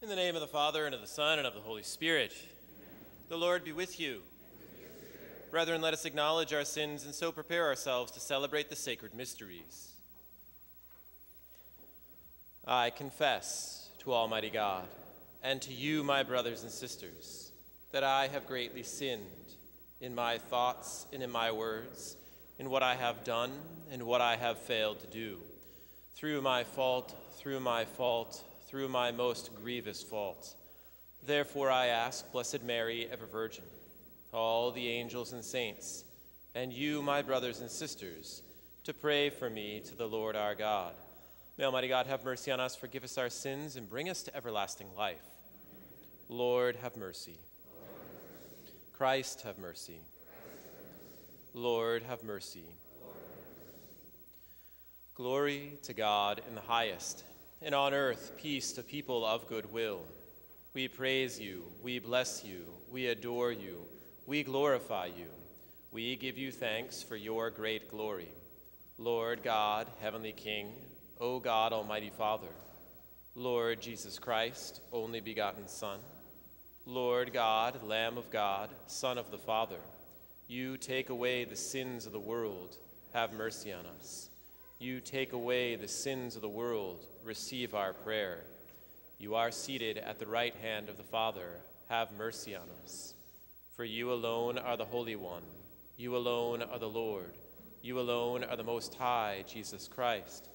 In the name of the Father, and of the Son, and of the Holy Spirit. Amen. The Lord be with you. And with your spirit. Brethren, let us acknowledge our sins and so prepare ourselves to celebrate the sacred mysteries. I confess to Almighty God, and to you, my brothers and sisters, that I have greatly sinned in my thoughts and in my words, in what I have done and what I have failed to do, through my most grievous fault. Therefore I ask, Blessed Mary, ever Virgin, all the angels and saints, and you, my brothers and sisters, to pray for me to the Lord our God. May Almighty God have mercy on us, forgive us our sins, and bring us to everlasting life. Amen. Lord, have mercy. Lord, have mercy. Christ, have mercy. Christ, have mercy. Lord, have mercy. Lord, have mercy. Glory to God in the highest, and on earth, peace to people of good will. We praise you, we bless you, we adore you, we glorify you. We give you thanks for your great glory. Lord God, Heavenly King, O God, Almighty Father, Lord Jesus Christ, only begotten Son, Lord God, Lamb of God, Son of the Father, you take away the sins of the world, have mercy on us. You take away the sins of the world, receive our prayer. You are seated at the right hand of the Father, have mercy on us. For you alone are the Holy One, you alone are the Lord, you alone are the Most High, Jesus Christ,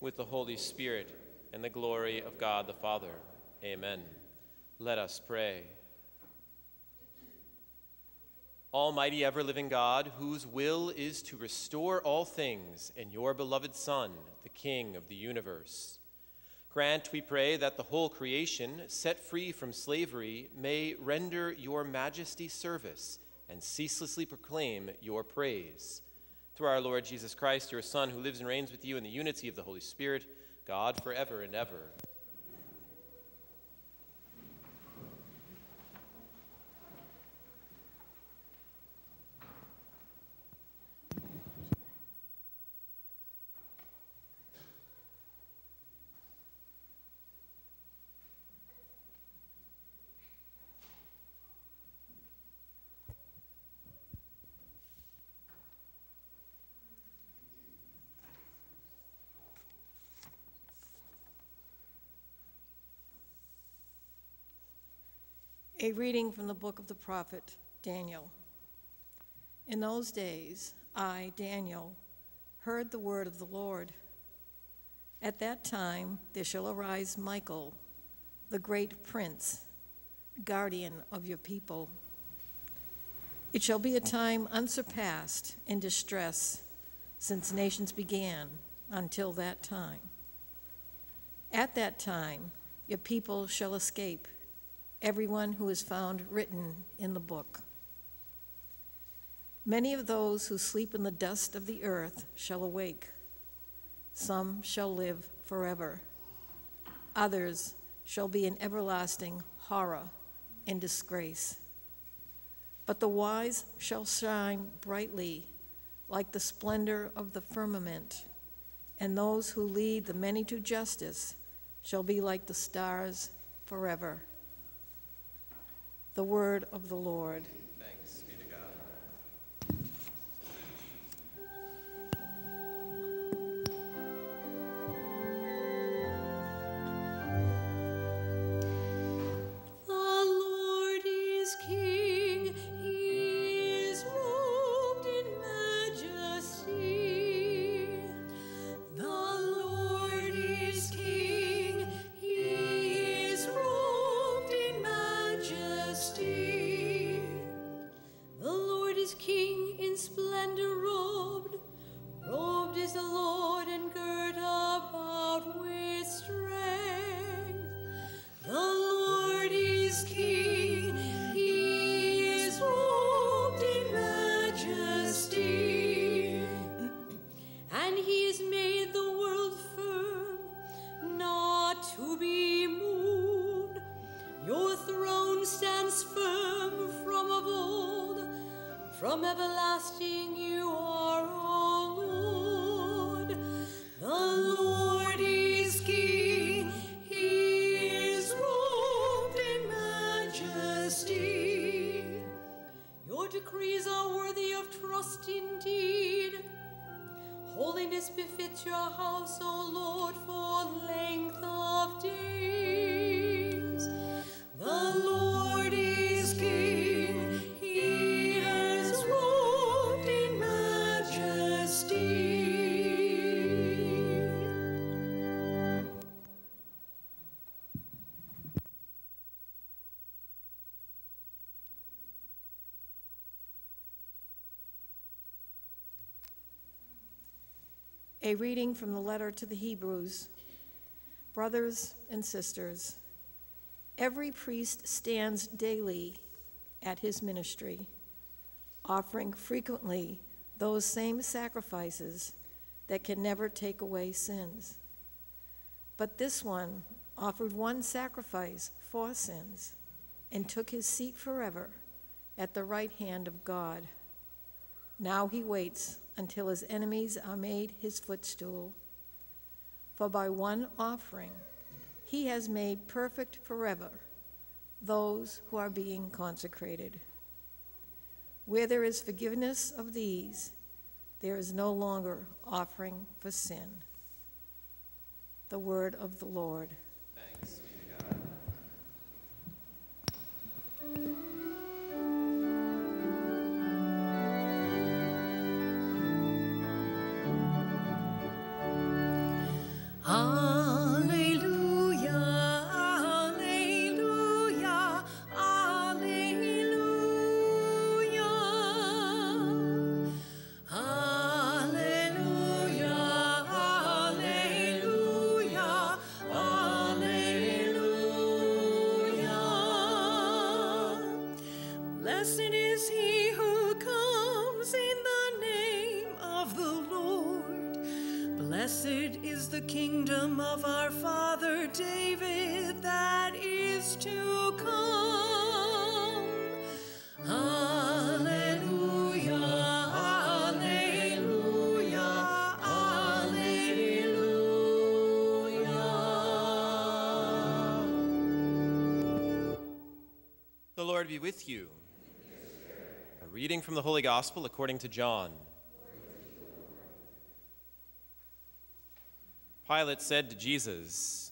with the Holy Spirit and the glory of God the Father. Amen. Let us pray. Almighty ever-living God, whose will is to restore all things in your beloved Son, the King of the universe, grant, we pray, that the whole creation, set free from slavery, may render your majesty service and ceaselessly proclaim your praise. Through our Lord Jesus Christ, your Son, who lives and reigns with you in the unity of the Holy Spirit, God forever and ever. A reading from the book of the prophet Daniel. In those days, I, Daniel, heard the word of the Lord. At that time, there shall arise Michael, the great prince, guardian of your people. It shall be a time unsurpassed in distress since nations began until that time. At that time, your people shall escape, everyone who is found written in the book. Many of those who sleep in the dust of the earth shall awake. Some shall live forever. Others shall be in everlasting horror and disgrace. But the wise shall shine brightly like the splendor of the firmament, and those who lead the many to justice shall be like the stars forever. The word of the Lord. Thanks be to God. The Lord is King. He is robed in majesty. The Lord is King. Splendor robed is the Lord and girt about with strength. The Lord is King. kingdom stands firm from of old, from everlasting you are, O Lord. The Lord is king, he is robed in majesty. Your decrees are worthy of trust indeed. Holiness befits your house, O Lord, for length of days. The Lord is king, he has robed in majesty. A reading from the letter to the Hebrews. Brothers and sisters, every priest stands daily at his ministry, offering frequently those same sacrifices that can never take away sins. But this one offered one sacrifice for sins and took his seat forever at the right hand of God. Now he waits until his enemies are made his footstool. For by one offering, he has made perfect forever those who are being consecrated. Where there is forgiveness of these, there is no longer offering for sin. The word of the Lord. Thanks be to God. Be with you. A reading from the Holy Gospel according to John. Pilate said to Jesus,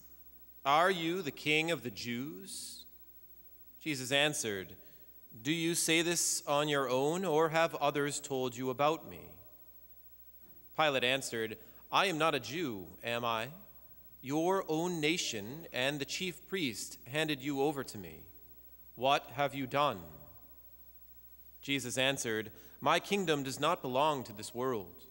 "Are you the king of the Jews?" Jesus answered, "Do you say this on your own, or have others told you about me?" Pilate answered, "I am not a Jew, am I? Your own nation and the chief priest handed you over to me. What have you done?" Jesus answered, "My kingdom does not belong to this world.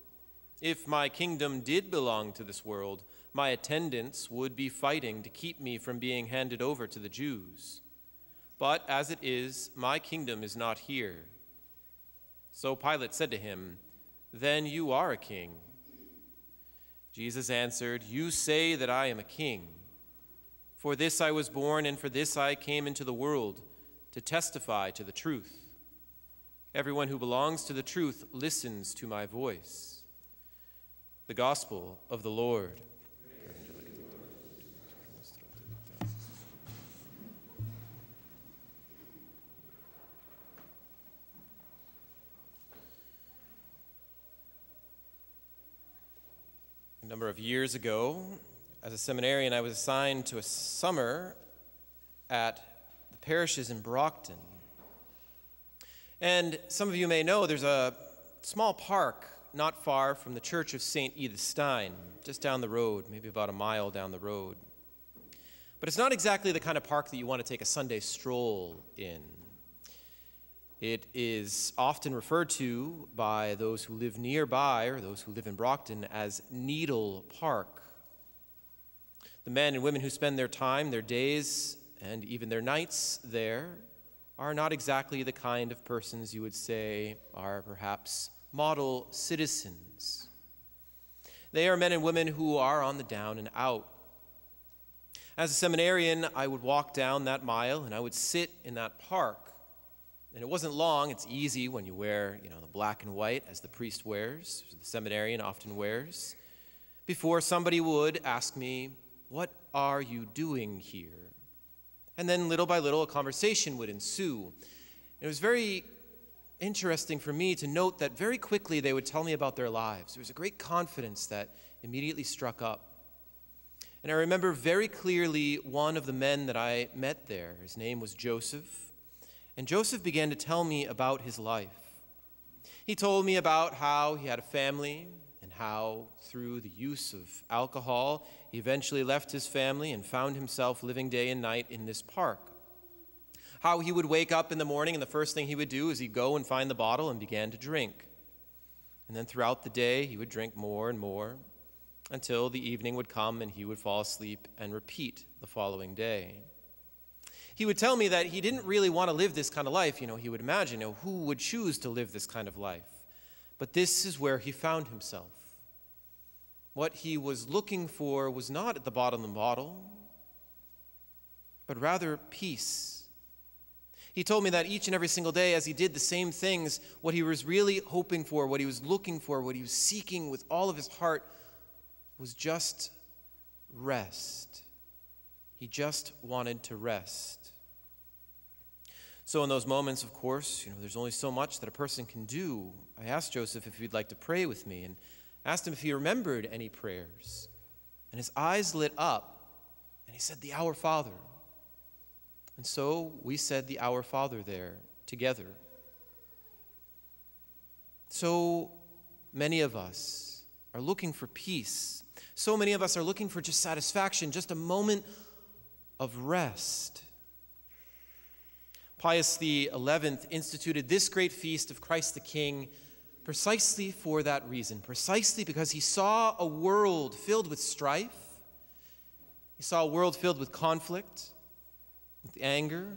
If my kingdom did belong to this world, my attendants would be fighting to keep me from being handed over to the Jews. But as it is, my kingdom is not here." So Pilate said to him, "Then you are a king." Jesus answered, "You say that I am a king. For this I was born, and for this I came into the world, to testify to the truth. Everyone who belongs to the truth listens to my voice." The Gospel of the Lord. A number of years ago, as a seminarian, I was assigned to a summer at the parishes in Brockton. And some of you may know there's a small park not far from the church of St. Edith Stein, just down the road, maybe about a mile down the road. But it's not exactly the kind of park that you want to take a Sunday stroll in. It is often referred to by those who live nearby, or those who live in Brockton, as Needle Park. The men and women who spend their time, their days, and even their nights there are not exactly the kind of persons you would say are perhaps model citizens. They are men and women who are on the down and out. As a seminarian, I would walk down that mile and I would sit in that park. And it wasn't long. It's easy when you wear, the black and white as the priest wears, the seminarian often wears, before somebody would ask me, "What are you doing here?" And then little by little, a conversation would ensue. It was very interesting for me to note that very quickly they would tell me about their lives. There was a great confidence that immediately struck up. And I remember very clearly one of the men that I met there. His name was Joseph. And Joseph began to tell me about his life. He told me about how he had a family and how through the use of alcohol, he eventually left his family and found himself living day and night in this park. How he would wake up in the morning and the first thing he would do is he'd go and find the bottle and began to drink. And then throughout the day, he would drink more and more until the evening would come and he would fall asleep and repeat the following day. He would tell me that he didn't really want to live this kind of life. He would imagine, who would choose to live this kind of life? But this is where he found himself. What he was looking for was not at the bottom of the bottle, but rather peace. He told me that each and every single day as he did the same things, what he was really hoping for, what he was looking for, what he was seeking with all of his heart was just rest. He just wanted to rest. So in those moments, of course, there's only so much that a person can do. I asked Joseph if he'd like to pray with me and asked him if he remembered any prayers. And his eyes lit up and he said, the Our Father. And so we said the Our Father there together. So many of us are looking for peace. So many of us are looking for just satisfaction, just a moment of rest. Pius XI instituted this great feast of Christ the King precisely for that reason, precisely because he saw a world filled with strife. He saw a world filled with conflict, with anger,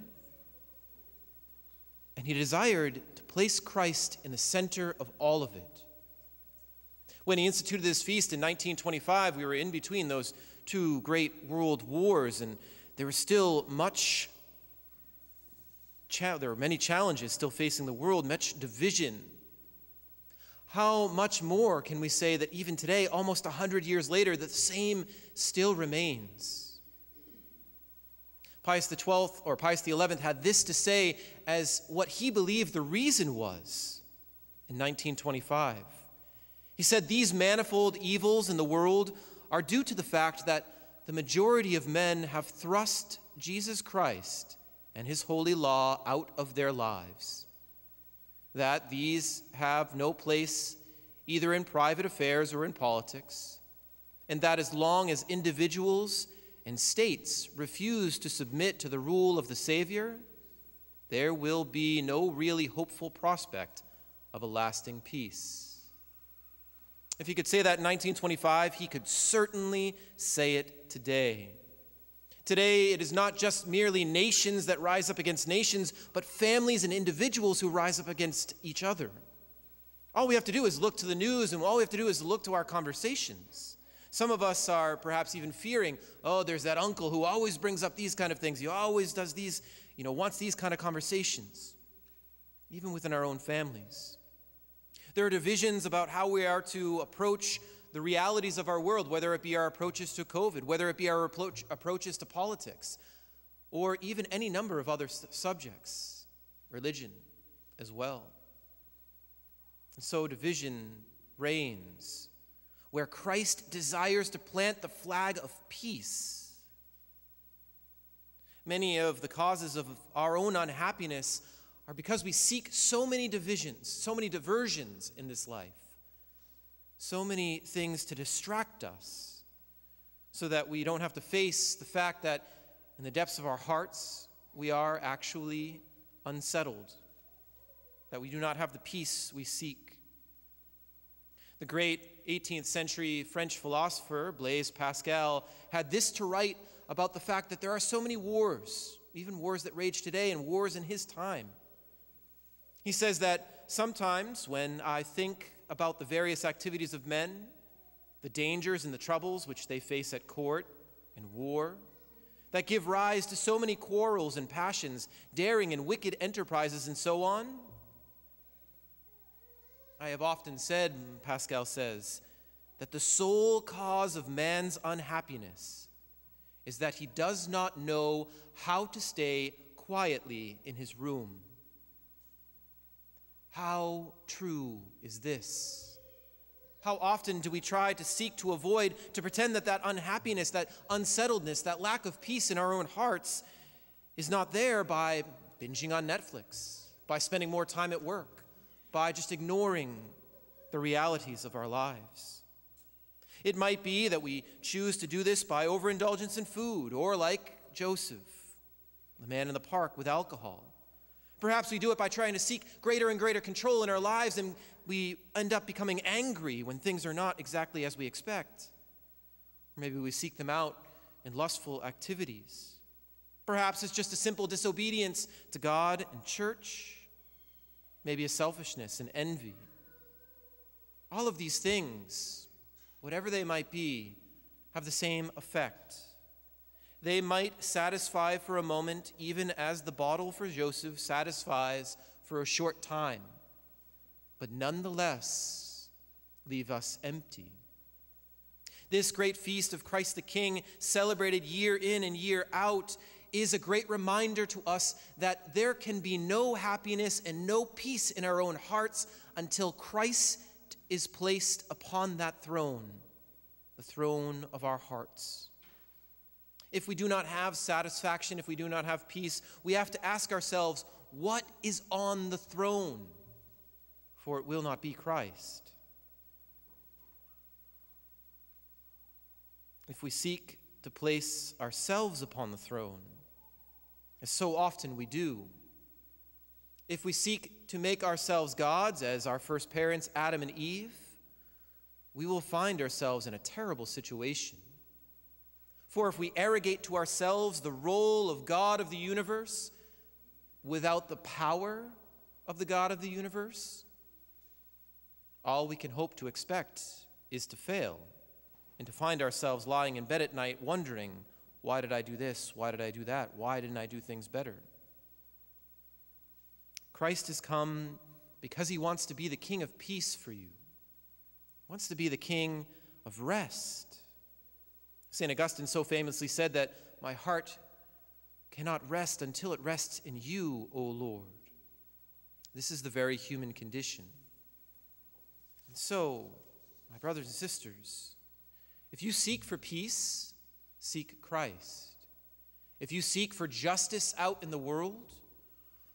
and he desired to place Christ in the center of all of it. When he instituted this feast in 1925, we were in between those two great world wars, and there was still much there are many challenges still facing the world, much division. How much more can we say that even today, almost 100 years later, the same still remains? Pius XII, or Pius XI, had this to say as what he believed the reason was in 1925. He said, these manifold evils in the world are due to the fact that the majority of men have thrust Jesus Christ and his holy law out of their lives, that these have no place either in private affairs or in politics, and that as long as individuals and states refuse to submit to the rule of the Savior, there will be no really hopeful prospect of a lasting peace. If he could say that in 1925, he could certainly say it today. Today, it is not just merely nations that rise up against nations, but families and individuals who rise up against each other. All we have to do is look to the news, and all we have to do is look to our conversations. Some of us are perhaps even fearing, there's that uncle who always brings up these kind of things. He always does these, wants these kind of conversations, even within our own families. There are divisions about how we are to approach the realities of our world, whether it be our approaches to COVID, whether it be our approaches to politics, or even any number of other subjects, religion as well. And so division reigns where Christ desires to plant the flag of peace. Many of the causes of our own unhappiness are because we seek so many divisions, so many diversions in this life. So many things to distract us so that we don't have to face the fact that in the depths of our hearts, we are actually unsettled, that we do not have the peace we seek. The great 18th century French philosopher, Blaise Pascal, had this to write about the fact that there are so many wars, even wars that rage today and wars in his time. He says that sometimes when I think about the various activities of men, the dangers and the troubles which they face at court and war, that give rise to so many quarrels and passions, daring and wicked enterprises, and so on? I have often said, Pascal says, that the sole cause of man's unhappiness is that he does not know how to stay quietly in his room. How true is this? How often do we try to seek to avoid, to pretend that that unhappiness, that unsettledness, that lack of peace in our own hearts is not there by binging on Netflix, by spending more time at work, by just ignoring the realities of our lives. It might be that we choose to do this by overindulgence in food, or like Joseph, the man in the park, with alcohol. Perhaps we do it by trying to seek greater and greater control in our lives, and we end up becoming angry when things are not exactly as we expect. Or maybe we seek them out in lustful activities. Perhaps it's just a simple disobedience to God and church, maybe a selfishness and envy. All of these things, whatever they might be, have the same effect. They might satisfy for a moment, even as the bottle for Joseph satisfies for a short time, but nonetheless leave us empty. This great feast of Christ the King, celebrated year in and year out, is a great reminder to us that there can be no happiness and no peace in our own hearts until Christ is placed upon that throne, the throne of our hearts. If we do not have satisfaction, if we do not have peace, we have to ask ourselves, what is on the throne? For it will not be Christ. If we seek to place ourselves upon the throne, as so often we do, if we seek to make ourselves gods, as our first parents, Adam and Eve, we will find ourselves in a terrible situation. For if we arrogate to ourselves the role of God of the universe without the power of the God of the universe, all we can hope to expect is to fail and to find ourselves lying in bed at night wondering, why did I do this? Why did I do that? Why didn't I do things better? Christ has come because he wants to be the King of peace for you. He wants to be the King of rest. St. Augustine so famously said that my heart cannot rest until it rests in you, O Lord. This is the very human condition. And so, my brothers and sisters, if you seek for peace, seek Christ. If you seek for justice out in the world,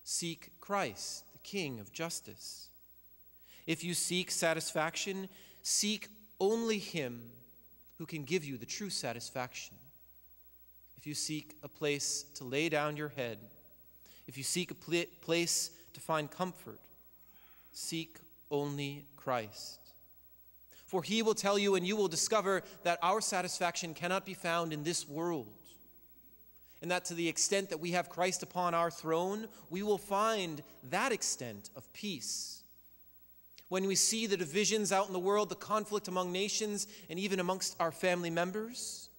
seek Christ, the King of justice. If you seek satisfaction, seek only him who can give you the true satisfaction. If you seek a place to lay down your head, if you seek a place to find comfort, seek only Christ. For he will tell you, and you will discover, that our satisfaction cannot be found in this world. And that to the extent that we have Christ upon our throne, we will find that extent of peace. When we see the divisions out in the world, the conflict among nations, and even amongst our family members,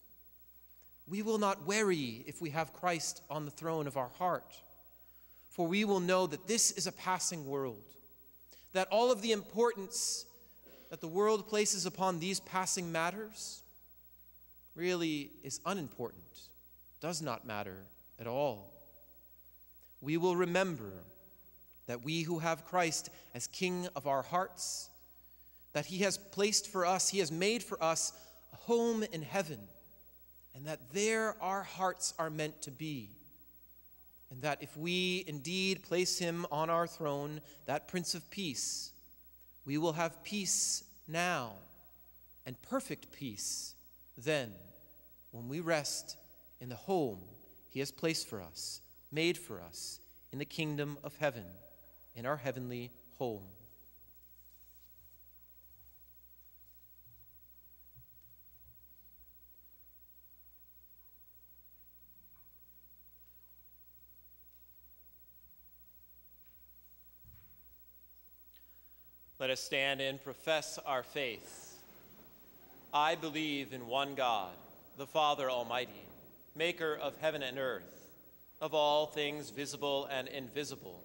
we will not worry if we have Christ on the throne of our heart. For we will know that this is a passing world, that all of the importance that the world places upon these passing matters really is unimportant. Does not matter at all. We will remember that we who have Christ as King of our hearts, that he has placed for us, he has made for us a home in heaven, and that there our hearts are meant to be, and that if we indeed place him on our throne, that Prince of Peace, we will have peace now, and perfect peace then, when we rest in the home he has placed for us, made for us, in the kingdom of heaven, in our heavenly home. Let us stand and profess our faith. I believe in one God, the Father Almighty, maker of heaven and earth, of all things visible and invisible.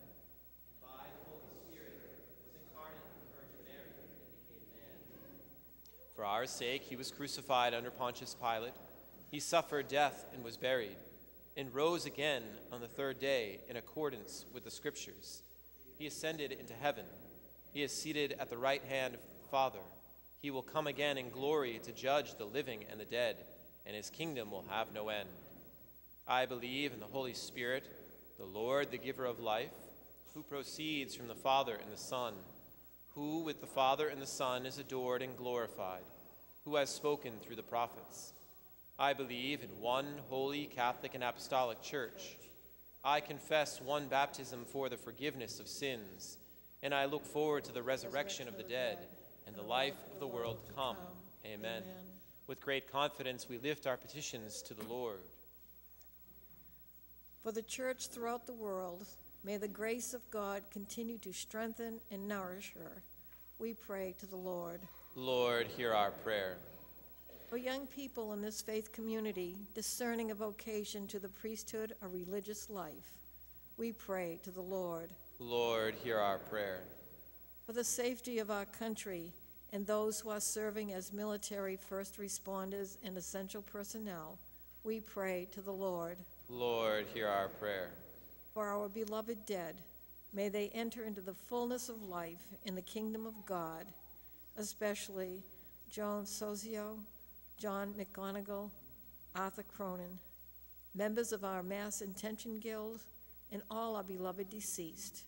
By the Holy Spirit, was incarnate from the Virgin Mary and became man. For our sake, he was crucified under Pontius Pilate. He suffered death and was buried, and rose again on the third day in accordance with the Scriptures. He ascended into heaven. He is seated at the right hand of the Father. He will come again in glory to judge the living and the dead, and his kingdom will have no end. I believe in the Holy Spirit, the Lord, the giver of life, who proceeds from the Father and the Son, who with the Father and the Son is adored and glorified, who has spoken through the prophets. I believe in one holy Catholic and Apostolic Church. I confess one baptism for the forgiveness of sins, and I look forward to the resurrection of the dead and the life of the world to come. Amen. With great confidence, we lift our petitions to the Lord. For the Church throughout the world, may the grace of God continue to strengthen and nourish her. We pray to the Lord. Lord, hear our prayer. For young people in this faith community, discerning a vocation to the priesthood or religious life, we pray to the Lord. Lord, hear our prayer. For the safety of our country and those who are serving as military first responders and essential personnel, we pray to the Lord. Lord, hear our prayer. For our beloved dead, may they enter into the fullness of life in the kingdom of God, especially John Sozio, John McGonigal, Arthur Cronin, members of our Mass Intention Guild, and all our beloved deceased.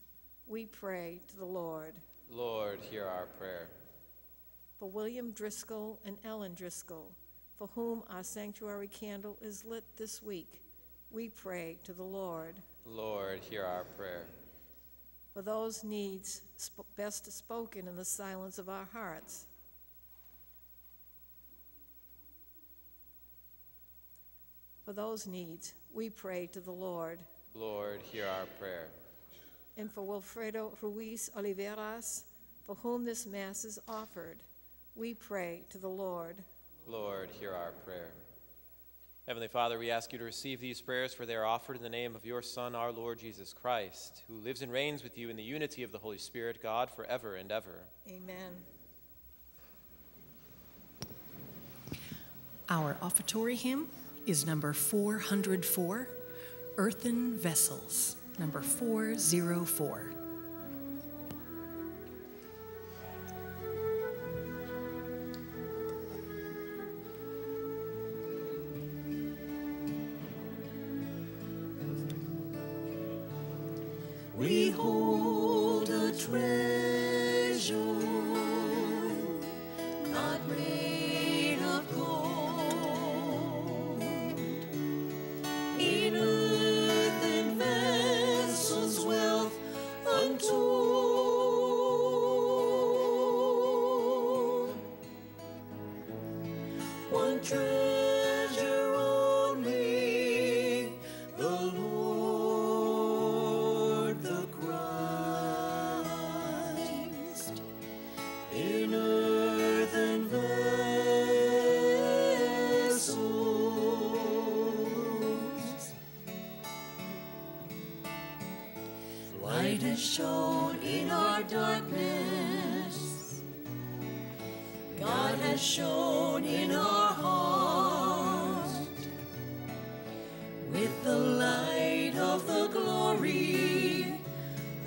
We pray to the Lord. Lord, hear our prayer. For William Driscoll and Ellen Driscoll, for whom our sanctuary candle is lit this week, we pray to the Lord. Lord, hear our prayer. For those needs best spoken in the silence of our hearts, we pray to the Lord. Lord, hear our prayer. And for Wilfredo Ruiz Oliveras, for whom this Mass is offered, we pray to the Lord. Lord, hear our prayer. Heavenly Father, we ask you to receive these prayers, for they are offered in the name of your Son, our Lord Jesus Christ, who lives and reigns with you in the unity of the Holy Spirit, God, forever and ever. Amen. Our offertory hymn is number 404, Earthen Vessels, number 404. We hold a treasure not made of gold, in earthen vessels wealth untold. One treasure only, the Lord. Shone in our darkness, God has shone in our heart with the light of the glory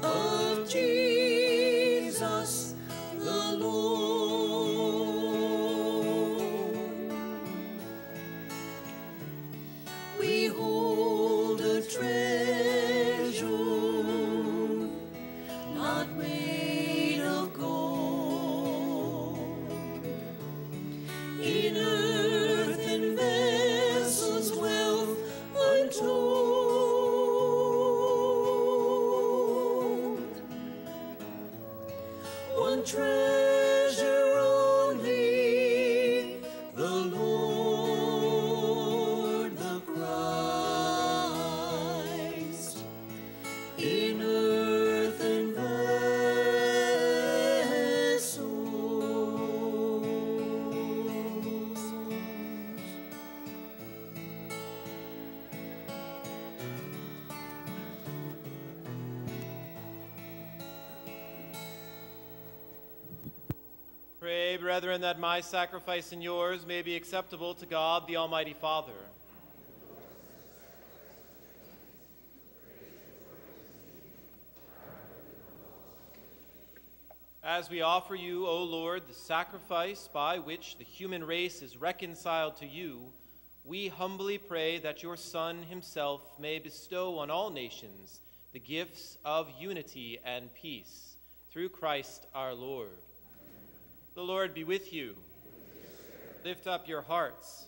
of Jesus the Lord. We hold a treasure made of gold, in pray, brethren, that my sacrifice and yours may be acceptable to God, the Almighty Father. As we offer you, O Lord, the sacrifice by which the human race is reconciled to you, we humbly pray that your Son himself may bestow on all nations the gifts of unity and peace, through Christ our Lord. Amen. The Lord be with you. Lift up your hearts.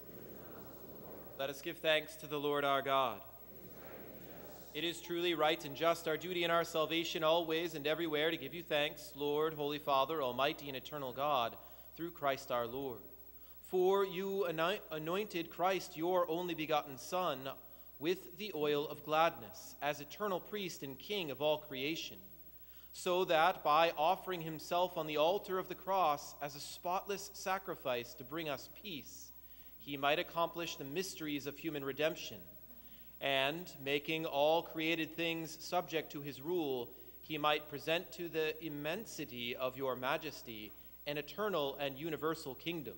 Let us give thanks to the Lord our God. It is truly right and just, our duty and our salvation, always and everywhere to give you thanks, Lord, Holy Father, Almighty and eternal God, through Christ our Lord. For you anointed Christ, your only begotten Son, with the oil of gladness, as eternal priest and king of all creation, so that by offering himself on the altar of the cross as a spotless sacrifice to bring us peace, he might accomplish the mysteries of human redemption. And, making all created things subject to his rule, he might present to the immensity of your majesty an eternal and universal kingdom,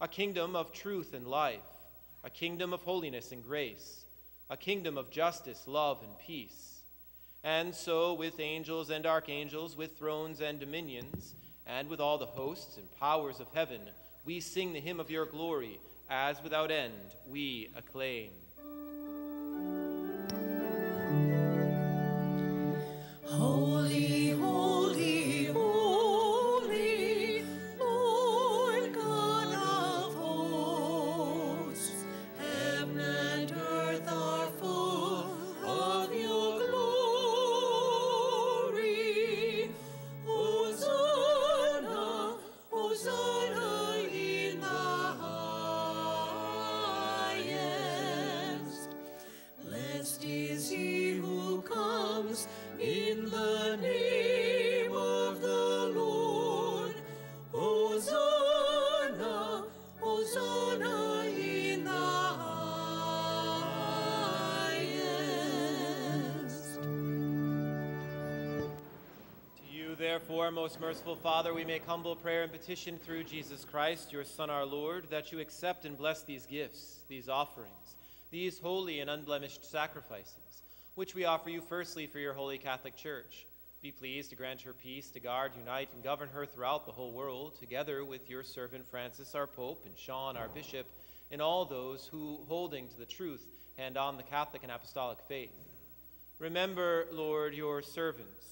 a kingdom of truth and life, a kingdom of holiness and grace, a kingdom of justice, love, and peace. And so, with angels and archangels, with thrones and dominions, and with all the hosts and powers of heaven, we sing the hymn of your glory, as without end we acclaim. Holy, holy, holy, Lord God of hosts, heaven and earth are full of your glory. Hosanna, Hosanna in the highest. Blessed is he who comes in the name of the Lord. Hosanna, Hosanna in the highest. To you, therefore, most merciful Father, we make humble prayer and petition through Jesus Christ, your Son, our Lord, that you accept and bless these gifts, these offerings, these holy and unblemished sacrifices, which we offer you firstly for your holy Catholic Church. Be pleased to grant her peace, to guard, unite, and govern her throughout the whole world, together with your servant Francis, our Pope, and Sean, our Bishop, and all those who, holding to the truth, hand on the Catholic and Apostolic faith. Remember, Lord, your servants,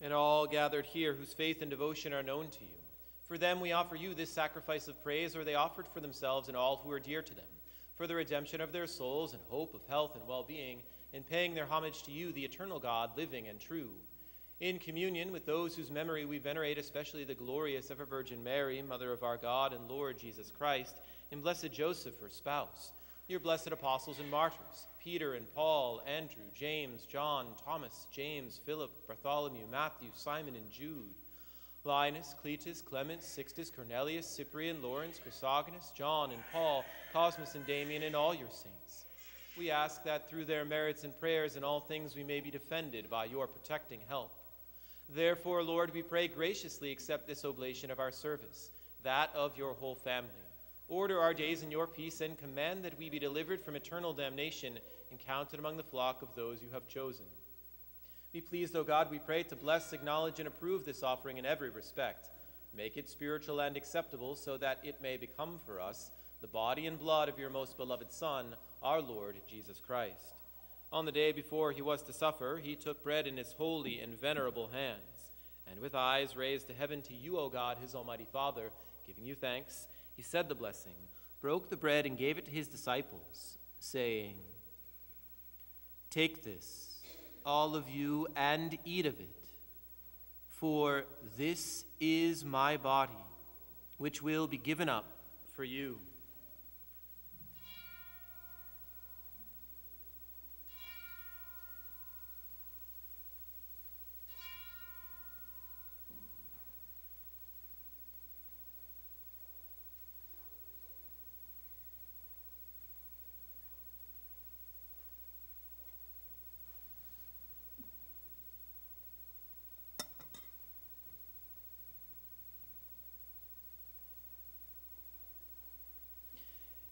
and all gathered here whose faith and devotion are known to you. For them we offer you this sacrifice of praise, or they offered for themselves and all who are dear to them, for the redemption of their souls and hope of health and well-being, in paying their homage to you, the eternal God, living and true. In communion with those whose memory we venerate, especially the glorious ever-Virgin Mary, Mother of our God and Lord Jesus Christ, and blessed Joseph, her spouse, your blessed apostles and martyrs, Peter and Paul, Andrew, James, John, Thomas, James, Philip, Bartholomew, Matthew, Simon, and Jude, Linus, Cletus, Clement, Sixtus, Cornelius, Cyprian, Lawrence, Chrysogonus, John and Paul, Cosmas and Damian, and all your saints. We ask that through their merits and prayers in all things we may be defended by your protecting help. Therefore, Lord, we pray graciously accept this oblation of our service, that of your whole family. Order our days in your peace, and command that we be delivered from eternal damnation and counted among the flock of those you have chosen. Be pleased, O God, we pray, to bless, acknowledge, and approve this offering in every respect. Make it spiritual and acceptable, so that it may become for us the body and blood of your most beloved Son, our Lord Jesus Christ. On the day before he was to suffer, he took bread in his holy and venerable hands, and with eyes raised to heaven to you, O God, his almighty Father, giving you thanks, he said the blessing, broke the bread and gave it to his disciples, saying, "Take this, all of you, and eat of it, for this is my body, which will be given up for you."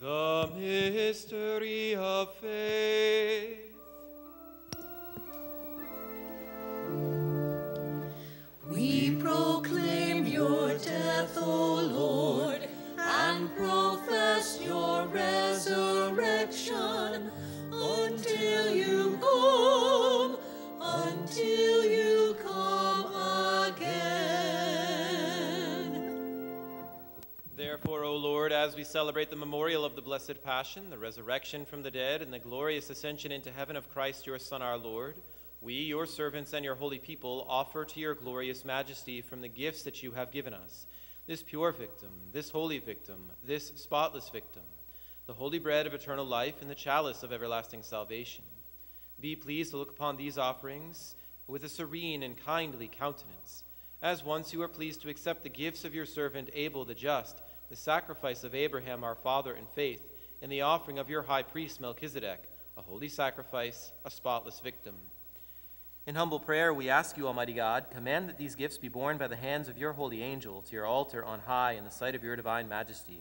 The mystery of faith. We proclaim your death, O Lord, and profess your resurrection until you come, until you come again. Therefore, O Lord, as we celebrate the memorial of the Blessed Passion, the resurrection from the dead, and the glorious ascension into heaven of Christ your Son, our Lord, we, your servants and your holy people, offer to your glorious majesty from the gifts that you have given us this pure victim, this holy victim, this spotless victim, the holy bread of eternal life and the chalice of everlasting salvation. Be pleased to look upon these offerings with a serene and kindly countenance, as once you were pleased to accept the gifts of your servant Abel the just, the sacrifice of Abraham, our father in faith, and the offering of your high priest, Melchizedek, a holy sacrifice, a spotless victim. In humble prayer, we ask you, Almighty God, command that these gifts be borne by the hands of your holy angel to your altar on high in the sight of your divine majesty,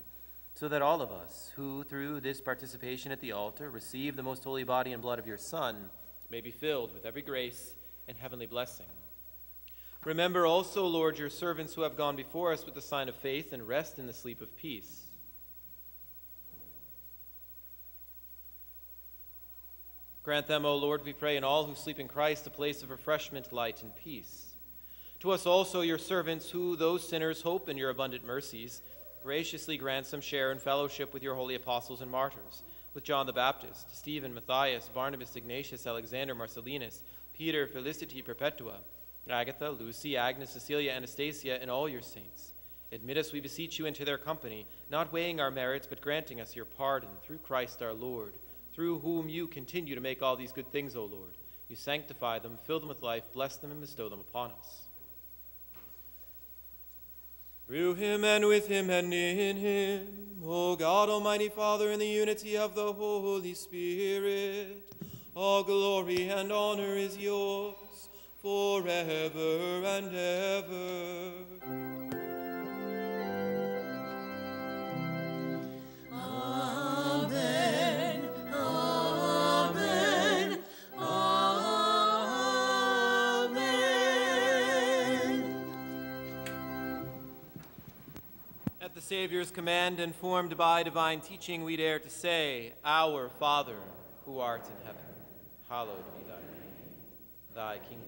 so that all of us who, through this participation at the altar, receive the most holy body and blood of your Son, may be filled with every grace and heavenly blessing. Remember also, Lord, your servants who have gone before us with the sign of faith, and rest in the sleep of peace. Grant them, O Lord, we pray, and all who sleep in Christ, a place of refreshment, light, and peace. To us also, your servants, who, though sinners, hope in your abundant mercies, graciously grant some share in fellowship with your holy apostles and martyrs, with John the Baptist, Stephen, Matthias, Barnabas, Ignatius, Alexander, Marcellinus, Peter, Felicity, Perpetua, Agatha, Lucy, Agnes, Cecilia, Anastasia, and all your saints. Admit us, we beseech you, into their company, not weighing our merits, but granting us your pardon, through Christ our Lord, through whom you continue to make all these good things, O Lord. You sanctify them, fill them with life, bless them, and bestow them upon us. Through him, and with him, and in him, O God, almighty Father, in the unity of the Holy Spirit, all glory and honor is yours, forever and ever. Amen, amen, amen. At the Savior's command, and formed by divine teaching, we dare to say, Our Father, who art in heaven, hallowed be thy name. Thy kingdom,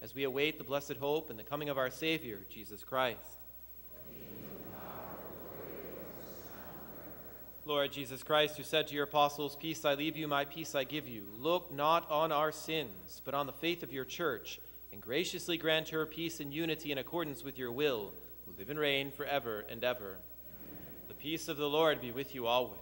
as we await the blessed hope and the coming of our Savior, Jesus Christ. Lord Jesus Christ, who said to your apostles, Peace I leave you, my peace I give you, look not on our sins, but on the faith of your church, and graciously grant her peace and unity in accordance with your will, who live and reign forever and ever. Amen. The peace of the Lord be with you always.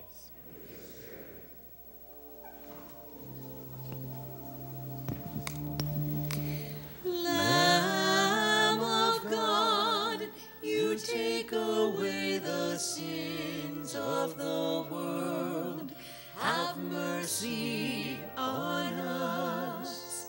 Lamb of God, you take away the sins of the world. Have mercy on us.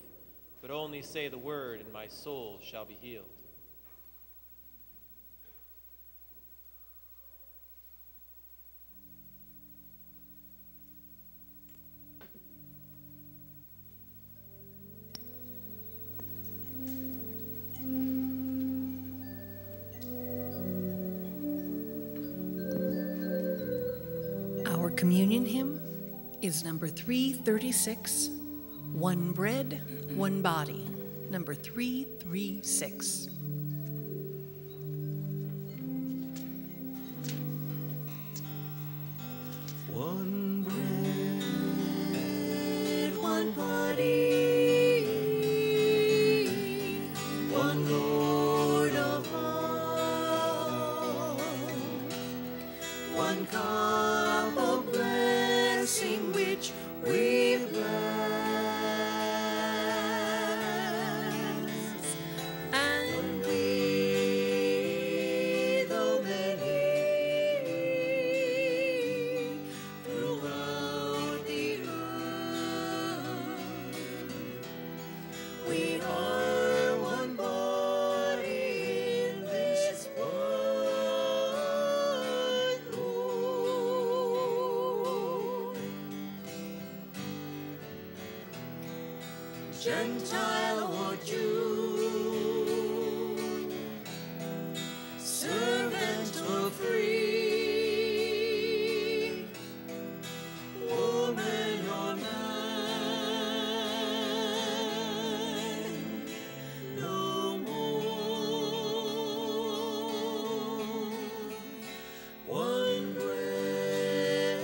but only say the word, and my soul shall be healed. Communion hymn is number 336, One Bread, One Body, number 336. One bread, one body. Gentile or Jew, servant or free, woman or man, no more. One bread,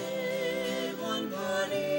one body.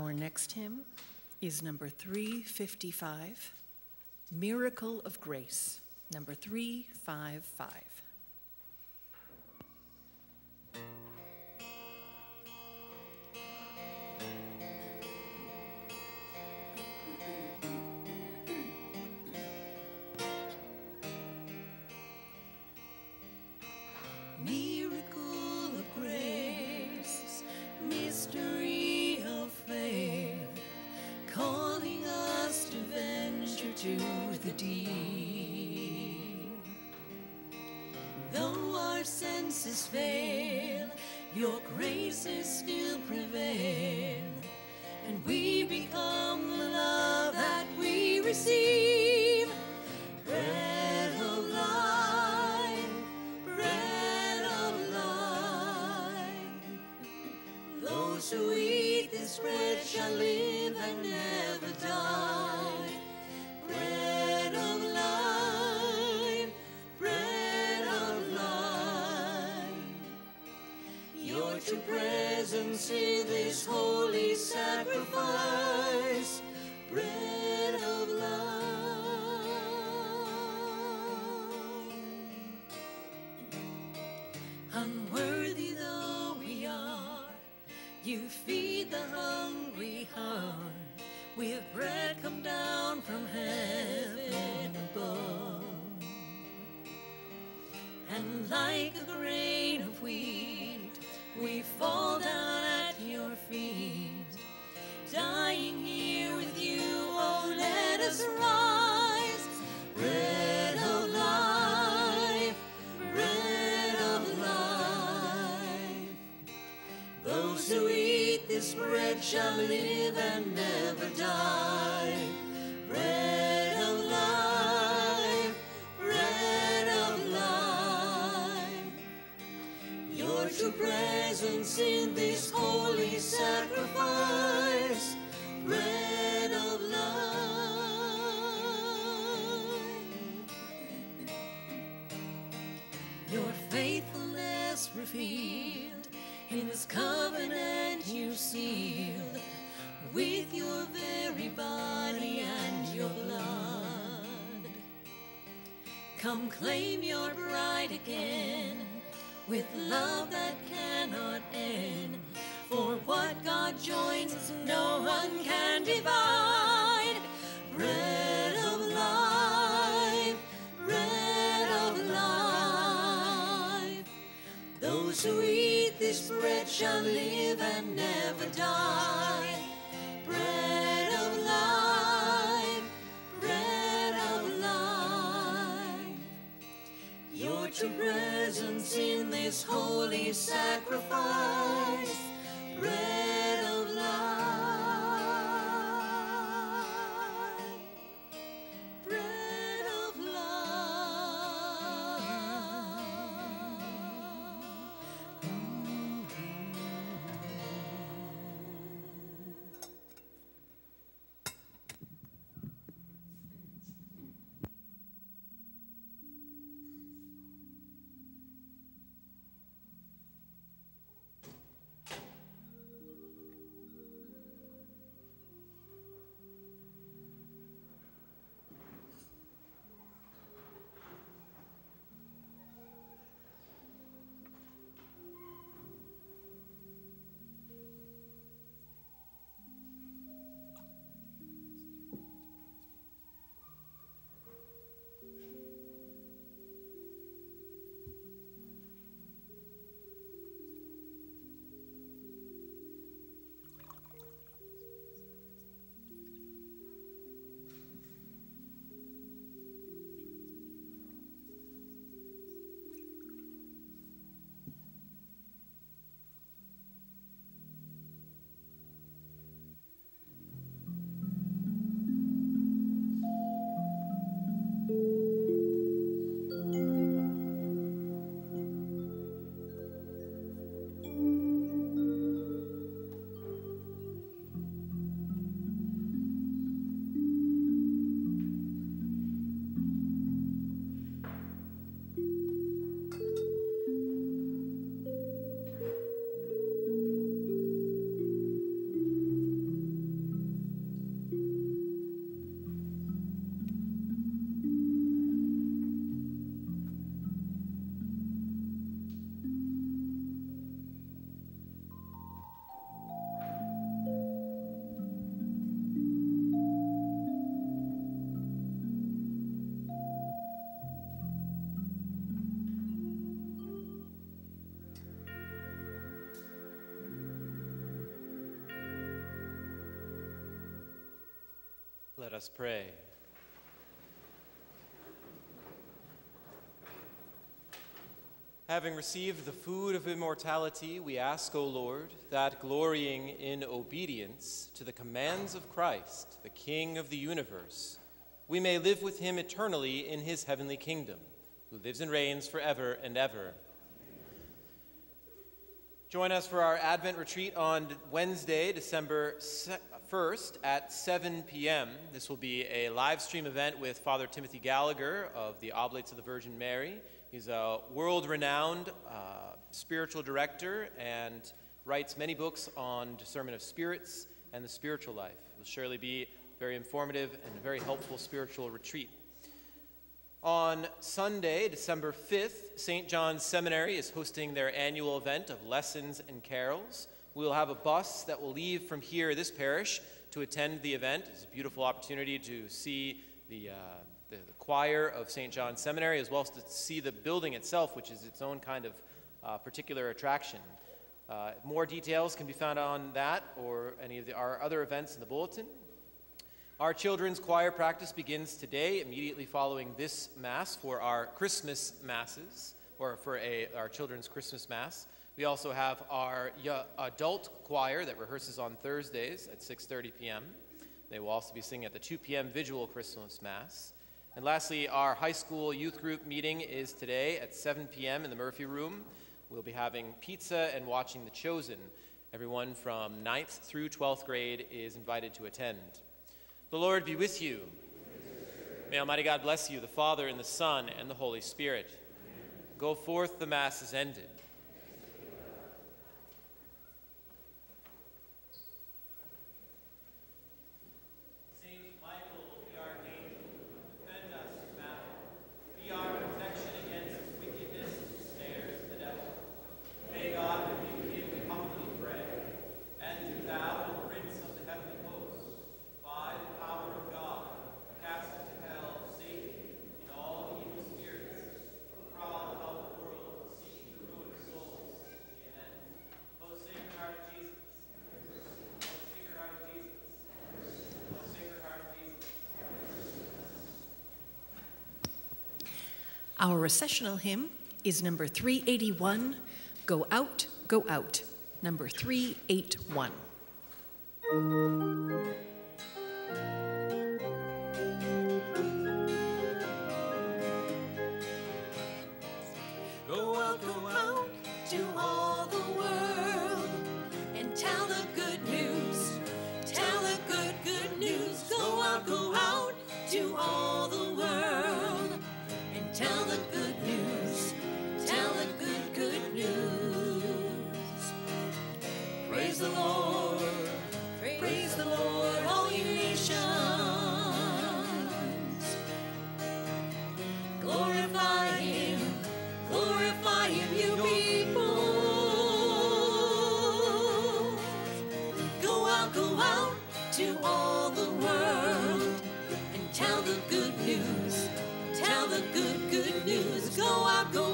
Our next hymn is number 355, Miracle of Grace, number 355. Receive. who eat this bread shall live and never die. Bread of life, bread of life. Your true presence in this holy sacrifice. Bread of life. Unworthy though we are, you feed the hungry heart with bread come down from heaven above. And like a grain of wheat, we fall down at your feet, dying here with you. Oh, let us rise. Bread of life, bread of life. Those who eat this bread shall live and never die. Bread of life, bread of life. Your true presence in this holy sacrifice. Bread of life. Your faithfulness revealed in this covenant you sealed with your very body and your blood. Come claim your bride again with love that cannot end. For what God joins, no one can divide. Bread of life, bread of life. Those who eat this bread shall live and never die. Bread of life, bread of life. Your true presence in this holy sacrifice. Bread of life, bread of life. Let us pray. Having received the food of immortality, we ask, O Lord, that glorying in obedience to the commands of Christ, the King of the universe, we may live with him eternally in his heavenly kingdom, who lives and reigns forever and ever. Join us for our Advent retreat on Wednesday, December 1st at 7 p.m. This will be a live stream event with Father Timothy Gallagher of the Oblates of the Virgin Mary. He's a world-renowned spiritual director and writes many books on discernment of spirits and the spiritual life. It will surely be a very informative and a very helpful spiritual retreat. On Sunday, December 5th, St. John's Seminary is hosting their annual event of lessons and carols. We will have a bus that will leave from here, this parish, to attend the event. It's a beautiful opportunity to see the choir of St. John's Seminary, as well as to see the building itself, which is its own kind of particular attraction. More details can be found on that or any of our other events in the bulletin. Our children's choir practice begins today, immediately following this Mass for our Christmas Masses, or for our children's Christmas Mass. We also have our adult choir that rehearses on Thursdays at 6:30 p.m. They will also be singing at the 2 p.m. Vigil Christmas Mass. And lastly, our high school youth group meeting is today at 7 p.m. in the Murphy Room. We'll be having pizza and watching The Chosen. Everyone from 9th through 12th grade is invited to attend. The Lord be with you. May Almighty God bless you, the Father, and the Son, and the Holy Spirit. Amen. Go forth, the Mass is ended. Our recessional hymn is number 381, Go Out, Go Out, number 381. Go out to all the world and tell the good news, tell the good news. Go out to all the world. Tell the good news, tell the good news. Praise the Lord, praise the Lord, all you nations. Glorify Him, you people. Go out to all the world and tell the good news. Tell the good news. Go out, go